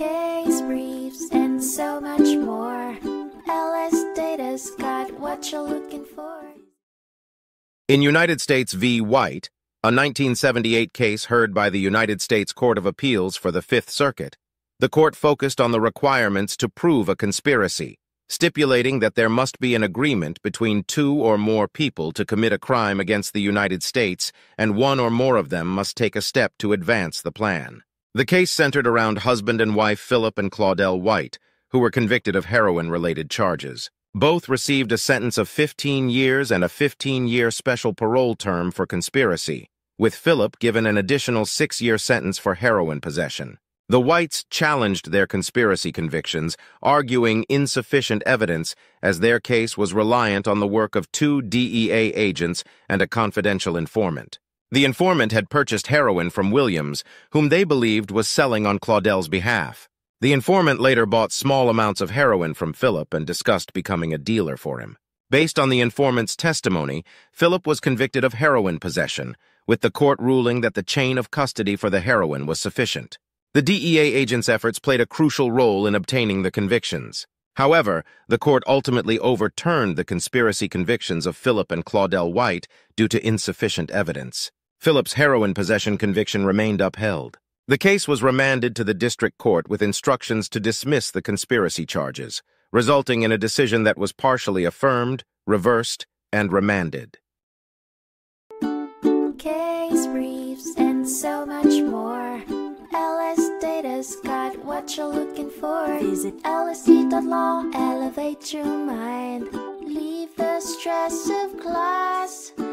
case briefs, and so much more. LSData's got what you're looking for. In United States v. White, a 1978 case heard by the United States Court of Appeals for the Fifth Circuit, the court focused on the requirements to prove a conspiracy, stipulating that there must be an agreement between two or more people to commit a crime against the United States, and one or more of them must take a step to advance the plan. The case centered around husband and wife Phillip and Claudel White, who were convicted of heroin-related charges. Both received a sentence of 15 years and a 15-year special parole term for conspiracy, with Phillip given an additional 6-year sentence for heroin possession. The Whites challenged their conspiracy convictions, arguing insufficient evidence as their case was reliant on the work of 2 DEA agents and a confidential informant. The informant had purchased heroin from Williams, whom they believed was selling on Claudel's behalf. The informant later bought small amounts of heroin from Phillip and discussed becoming a dealer for him. Based on the informant's testimony, Phillip was convicted of heroin possession, with the court ruling that the chain of custody for the heroin was sufficient. The DEA agents' efforts played a crucial role in obtaining the convictions. However, the court ultimately overturned the conspiracy convictions of Phillip and Claudel White due to insufficient evidence. Phillip's heroin possession conviction remained upheld. The case was remanded to the district court with instructions to dismiss the conspiracy charges, resulting in a decision that was partially affirmed, reversed, and remanded. Case briefs and so much more. LSData's got what you're looking for. Visit LSD.law, elevate your mind, leave the stress of class.